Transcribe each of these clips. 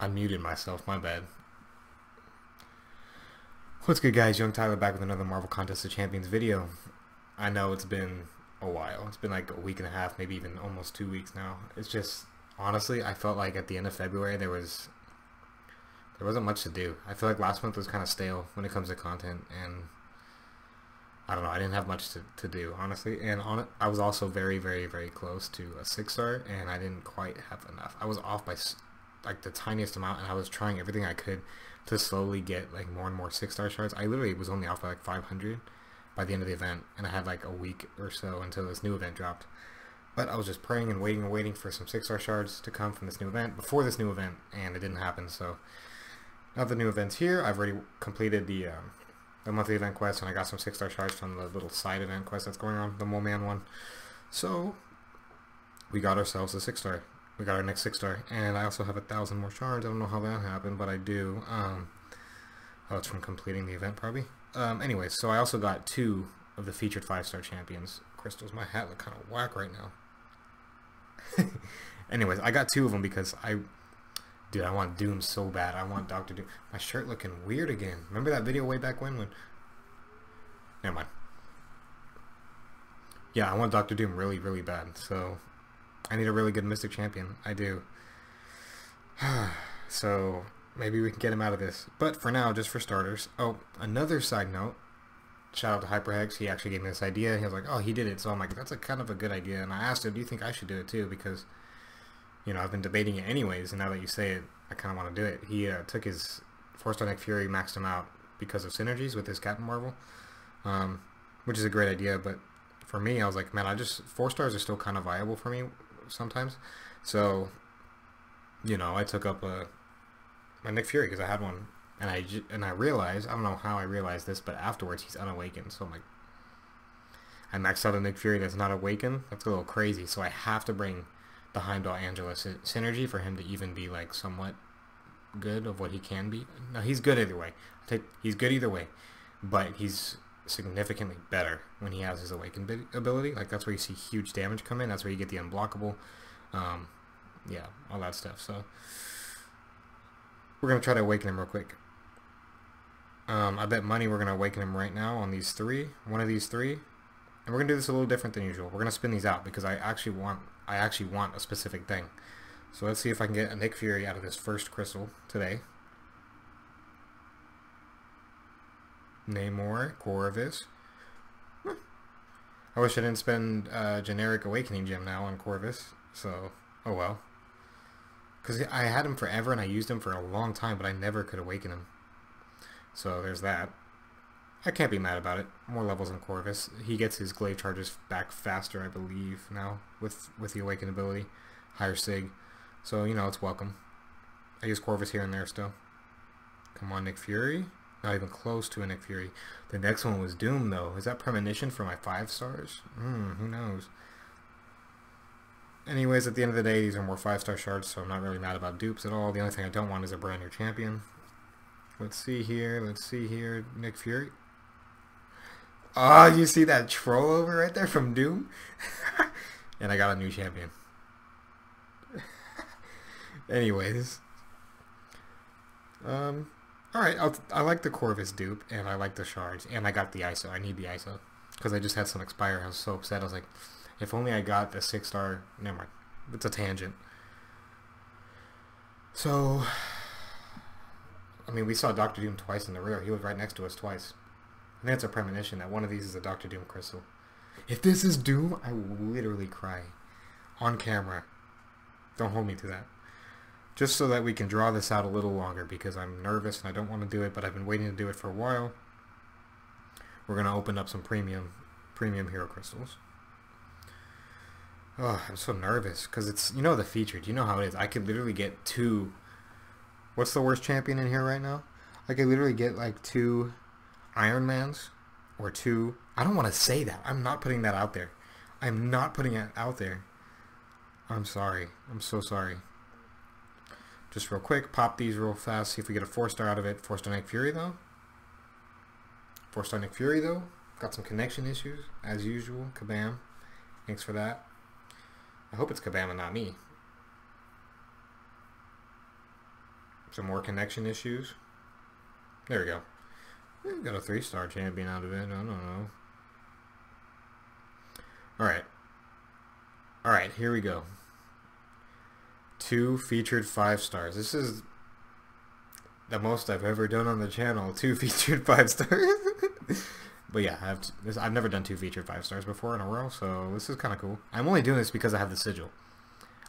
I muted myself, my bad. What's good, guys? YungTyyler back with another Marvel Contest of Champions video. I know it's been a while. It's been like a week and a half, maybe even almost 2 weeks now. It's just, honestly, I felt like at the end of February there wasn't much to do. I feel like last month was kind of stale when it comes to content, and I don't know, I didn't have much to do, honestly. And I was also very, very, very close to a 6-star, and I didn't quite have enough. I was off by like the tiniest amount, and I was trying everything I could to slowly get like more and more 6-star shards. I literally was only off by like 500 by the end of the event, and I had like a week or so until this new event dropped. But I was just praying and waiting for some 6-star shards to come from this new event before this new event, and it didn't happen. So now the new event's here. I've already completed the monthly event quest, and I got some 6-star shards from the little side event quest that's going on, the Mole Man one. So we got ourselves a 6-star. We got our next 6-star, and I also have 1,000 more shards. I don't know how that happened, but I do. Oh, it's from completing the event, probably. Anyway, so I also got 2 of the featured 5-star champions crystals. My hat look kind of whack right now. Anyways, I got 2 of them because I want Doom so bad. I want Dr. Doom. My shirt looking weird again. Remember that video way back when? Never mind. Yeah, I want Dr. Doom really, really bad. So I need a really good Mystic Champion. I do. So maybe we can get him out of this. But for now, just for starters. Oh, another side note. Shout out to Hyperhex. He actually gave me this idea. He was like, oh, he did it. So I'm like, that's kind of a good idea. And I asked him, do you think I should do it too? Because, you know, I've been debating it anyways, and now that you say it, I kind of want to do it. He took his 4-star Nick Fury, maxed him out because of synergies with his Captain Marvel, which is a great idea. But for me, I was like, man, 4 stars are still kind of viable for me sometimes. So, you know, I took up my Nick Fury because I had one, and I realized, I don't know how I realized this, but afterwards he's unawakened. So I'm like, I maxed out a Nick Fury that's not awakened. That's a little crazy. So I have to bring the Heimdall Angela synergy for him to even be like somewhat good of what he can be. No, he's good either way. He's good either way, but he's significantly better when he has his awakened ability. Like, that's where you see huge damage come in. That's where you get the unblockable, yeah, all that stuff. So we're gonna try to awaken him real quick. I bet money we're gonna awaken him right now on these three, one of these three. And we're gonna do this a little different than usual. We're gonna spin these out because I actually want a specific thing. So let's see if I can get a Nick Fury out of this first crystal today. Namor, Corvus. I wish I didn't spend generic awakening gem now on Corvus. So, oh well. Because I had him forever and I used him for a long time, but I never could awaken him. So there's that. I can't be mad about it. More levels on Corvus. He gets his glaive charges back faster, I believe, now with the awakened ability, higher sig. So, you know, it's welcome. I use Corvus here and there still. Come on, Nick Fury. Not even close to a Nick Fury. The next one was Doom, though. Is that premonition for my 5 stars? Who knows? Anyways, at the end of the day, these are more 5-star shards, so I'm not really mad about dupes at all. The only thing I don't want is a brand new champion. Let's see here. Let's see here. Nick Fury. Oh, you see that troll over right there from Doom? And I got a new champion. Anyways. Alright, I like the Corvus dupe, and I like the shards, and I got the ISO. I need the ISO. Because I just had some expire. I was so upset. I was like, if only I got the 6-star... Never mind. It's a tangent. So, I mean, we saw Dr. Doom twice in the rear. He was right next to us twice. And that's a premonition that one of these is a Dr. Doom crystal. If this is Doom, I will literally cry. On camera. Don't hold me to that. Just so that we can draw this out a little longer, because I'm nervous and I don't want to do it, but I've been waiting to do it for a while. We're going to open up some premium hero crystals. Oh, I'm so nervous, because it's, you know, the featured. You know how it is. I could literally get 2... What's the worst champion in here right now? I could literally get like 2... Iron Man's or 2. I don't want to say that. I'm not putting that out there. I'm not putting it out there. I'm sorry. I'm so sorry. Just real quick, pop these real fast. See if we get a 4-star out of it. 4-star Nick Fury though. 4-star Nick Fury though. Got some connection issues as usual. Kabam. Thanks for that. I hope it's Kabam and not me. Some more connection issues. There we go. We got a 3-star champion out of it. I don't know. Alright. Alright, here we go. 2 featured 5-stars. This is the most I've ever done on the channel. 2 featured 5-stars. But yeah, I've never done 2 featured 5-stars before in a row, so this is kind of cool. I'm only doing this because I have the sigil.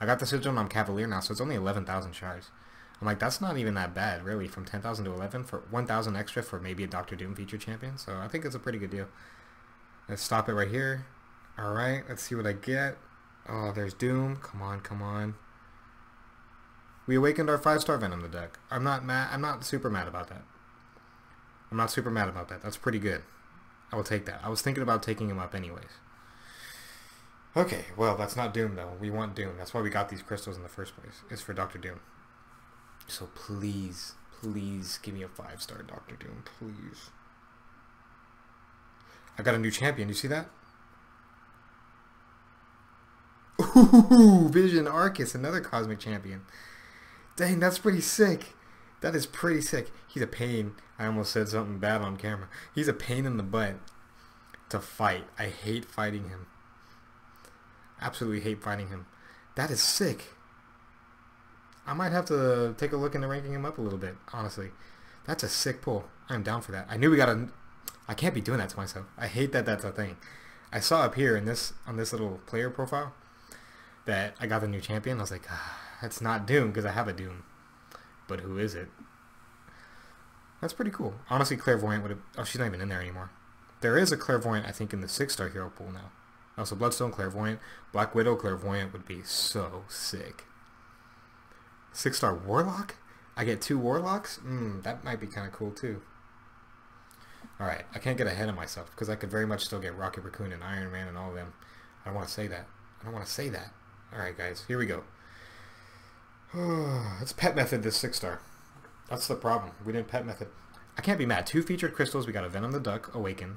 I got the sigil and I'm Cavalier now, so it's only 11,000 shards. I'm like, that's not even that bad, really. From 10,000 to 11 for 1,000 extra for maybe a Dr. Doom featured champion. So I think it's a pretty good deal. Let's stop it right here. All right, let's see what I get. Oh, there's Doom. Come on, come on. We awakened our 5-star Venom the Duck. I'm not mad. I'm not super mad about that. I'm not super mad about that. That's pretty good. I will take that. I was thinking about taking him up anyways. Okay, well, that's not Doom, though. We want Doom. That's why we got these crystals in the first place. It's for Dr. Doom. So please, please give me a 5-star Dr. Doom, please. I got a new champion. You see that? Ooh, Vision Aarkus, another cosmic champion. Dang, that's pretty sick. That is pretty sick. He's a pain. I almost said something bad on camera. He's a pain in the butt to fight. I hate fighting him. Absolutely hate fighting him. That is sick. I might have to take a look into ranking him up a little bit, honestly. That's a sick pull. I'm down for that. I knew we got a... I can't be doing that to myself. I hate that that's a thing. I saw up here in this on this little player profile that I got the new champion. I was like, ah, that's not Doom because I have a Doom. But who is it? That's pretty cool. Honestly, Clairvoyant would have... Oh, she's not even in there anymore. There is a Clairvoyant, I think, in the 6-star hero pool now. Also, Bloodstone Clairvoyant. Black Widow Clairvoyant would be so sick. 6-star Warlock? I get 2 Warlocks? That might be kind of cool too. Alright, I can't get ahead of myself because I could very much still get Rocket Raccoon and Iron Man and all of them. I don't want to say that. I don't want to say that. Alright guys, here we go. Let's pet method this 6-star. That's the problem. We didn't pet method. I can't be mad. 2 featured crystals. We got a Venom the Duck, Awaken.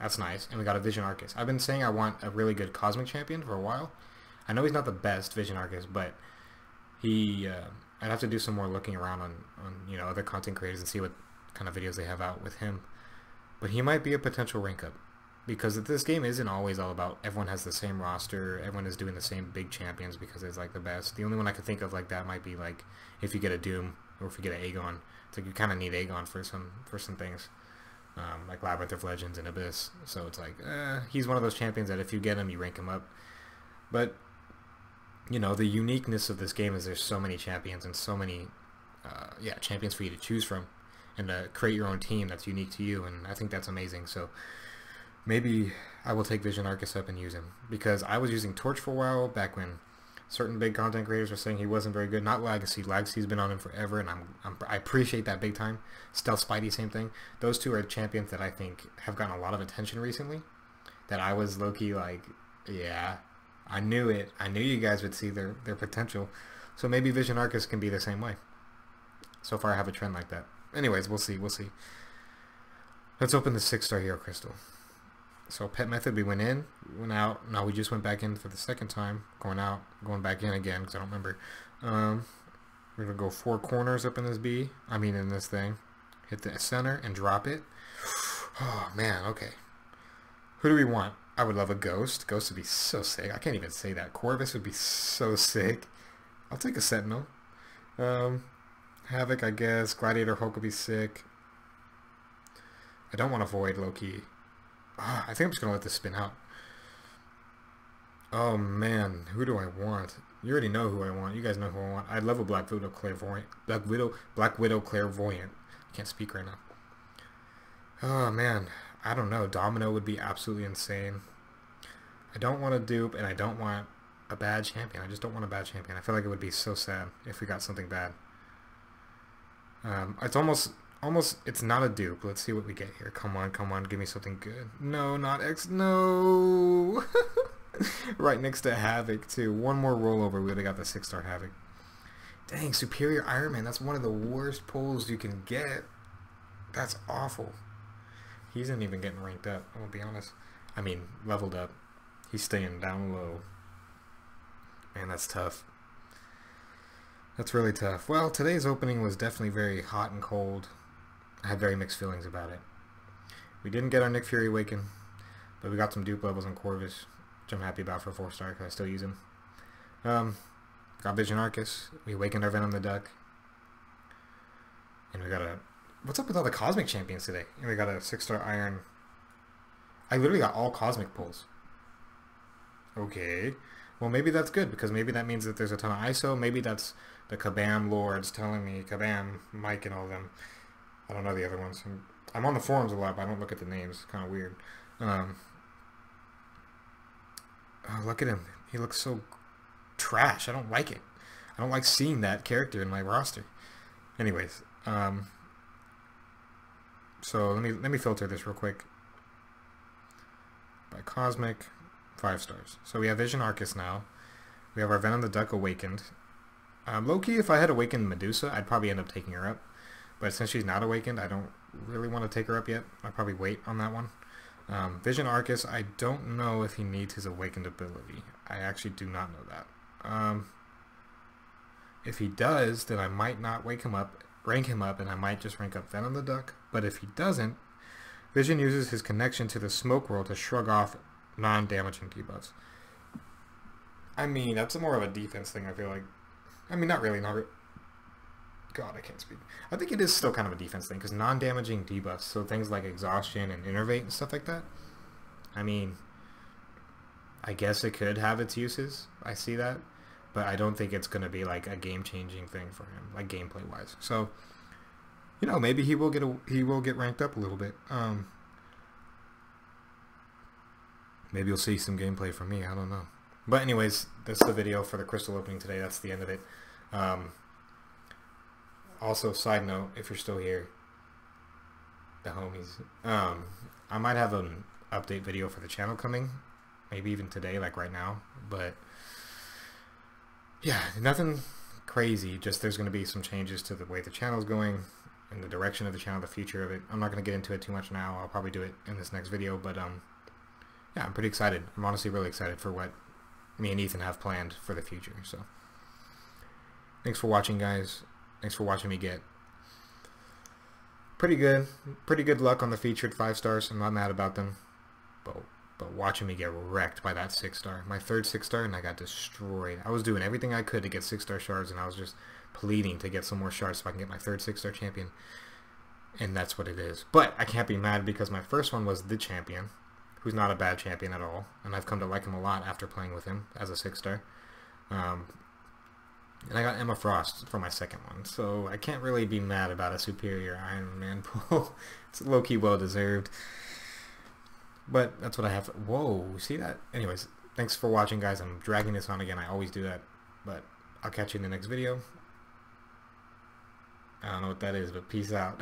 That's nice. And we got a Vision Aarkus. I've been saying I want a really good cosmic champion for a while. I know he's not the best Vision Aarkus, but... He, I'd have to do some more looking around on you know, other content creators and see what kind of videos they have out with him. But he might be a potential rank up. Because this game isn't always all about everyone has the same roster, everyone is doing the same big champions because it's like the best. The only one I could think of like that might be like if you get a Doom or if you get an Aegon. It's like you kind of need Aegon for some things. Like Labyrinth of Legends and Abyss. So it's like, he's one of those champions that if you get him, you rank him up. But... You know, the uniqueness of this game is there's so many champions and so many champions for you to choose from and to create your own team that's unique to you, and I think that's amazing. So maybe I will take Vision Aarkus up and use him, because I was using Torch for a while back when certain big content creators were saying he wasn't very good. Not Legacy. Legacy's been on him forever, and I appreciate that big time. Stealth Spidey, same thing. Those two are champions that I think have gotten a lot of attention recently that I was low-key like, yeah... I knew it. I knew you guys would see their potential. So maybe Vision Aarkus can be the same way. So far I have a trend like that. Anyways, we'll see. We'll see. Let's open the 6-star hero crystal. So pet method, we went in, went out. No, we just went back in for the second time. Going out, going back in again because I don't remember. We're going to go 4 corners up in this bee. I mean in this thing. Hit the center and drop it. Oh, man. Okay. Who do we want? I would love a Ghost. Ghost would be so sick. I can't even say that. Corvus would be so sick. I'll take a Sentinel. Havoc, I guess. Gladiator Hulk would be sick. I don't want to Void, low-key. Ah, I think I'm just going to let this spin out. Oh, man. Who do I want? You already know who I want. You guys know who I want. I'd love a Black Widow Clairvoyant. Black Widow Clairvoyant. I can't speak right now. Oh, man. I don't know. Domino would be absolutely insane. I don't want a dupe, and I don't want a bad champion. I just don't want a bad champion. I feel like it would be so sad if we got something bad. It's almost. It's not a dupe. Let's see what we get here. Come on, come on. Give me something good. No, not X. No. Right next to Havoc too. One more rollover, we would have got the 6-star Havoc. Dang, Superior Iron Man. That's one of the worst pulls you can get. That's awful. He's not even getting ranked up, I'll be honest. I mean, leveled up. He's staying down low. Man, that's tough. That's really tough. Well, today's opening was definitely very hot and cold. I had very mixed feelings about it. We didn't get our Nick Fury Awaken, but we got some dupe levels on Corvus, which I'm happy about for 4-star because I still use him. Got Vision Aarkus, we awakened our Venom the Duck, and we got a... What's up with all the Cosmic Champions today? And we got a 6-star Iron... I literally got all Cosmic pulls. Okay. Well, maybe that's good, because maybe that means that there's a ton of ISO. Maybe that's the Kabam Lords telling me, Kabam, Mike, and all of them. I don't know the other ones. I'm on the forums a lot, but I don't look at the names. It's kind of weird. Oh, look at him. He looks so trash. I don't like it. I don't like seeing that character in my roster. Anyways, so let me filter this real quick. By Cosmic, 5 stars. So we have Vision Aarkus now. We have our Venom the Duck awakened. Low-key, if I had awakened Medusa, I'd probably end up taking her up. But since she's not awakened, I don't really want to take her up yet. I'll probably wait on that one. Vision Aarkus, I don't know if he needs his awakened ability. I actually do not know that. If he does, then I might not rank him up, and I might just rank up Venom the Duck. But if he doesn't, Vision uses his connection to the smoke world to shrug off non-damaging debuffs. I mean, that's more of a defense thing, I feel like. I mean, not really. God, I can't speak. I think it is still kind of a defense thing, because non-damaging debuffs, so things like exhaustion and innervate and stuff like that, I mean, I guess it could have its uses. I see that. But I don't think it's going to be like a game-changing thing for him, like gameplay-wise. So, you know, maybe he will get ranked up a little bit. Maybe you'll see some gameplay from me. I don't know. But anyways, that's the video for the crystal opening today. That's the end of it. Also, side note, if you're still here, the homies, I might have an update video for the channel coming, maybe even today, like right now. But yeah, nothing crazy, just there's going to be some changes to the way the channel's going and the direction of the channel, the future of it. I'm not going to get into it too much now. I'll probably do it in this next video, but yeah, I'm pretty excited. I'm honestly really excited for what me and Ethan have planned for the future. So thanks for watching, guys. Thanks for watching me get pretty good luck on the featured 5 stars. I'm not mad about them, but watching me get wrecked by that 6-star. My third 6-star, and I got destroyed. I was doing everything I could to get 6-star shards, and I was just pleading to get some more shards so I can get my third 6-star champion. And that's what it is. But I can't be mad because my first one was the champion, who's not a bad champion at all. And I've come to like him a lot after playing with him as a 6-star. And I got Emma Frost for my second one. So I can't really be mad about a superior Iron Man pull. It's low-key well-deserved. But that's what I have. Whoa, see that? Anyways, thanks for watching, guys. I'm dragging this on again. I always do that. But I'll catch you in the next video. I don't know what that is, but peace out.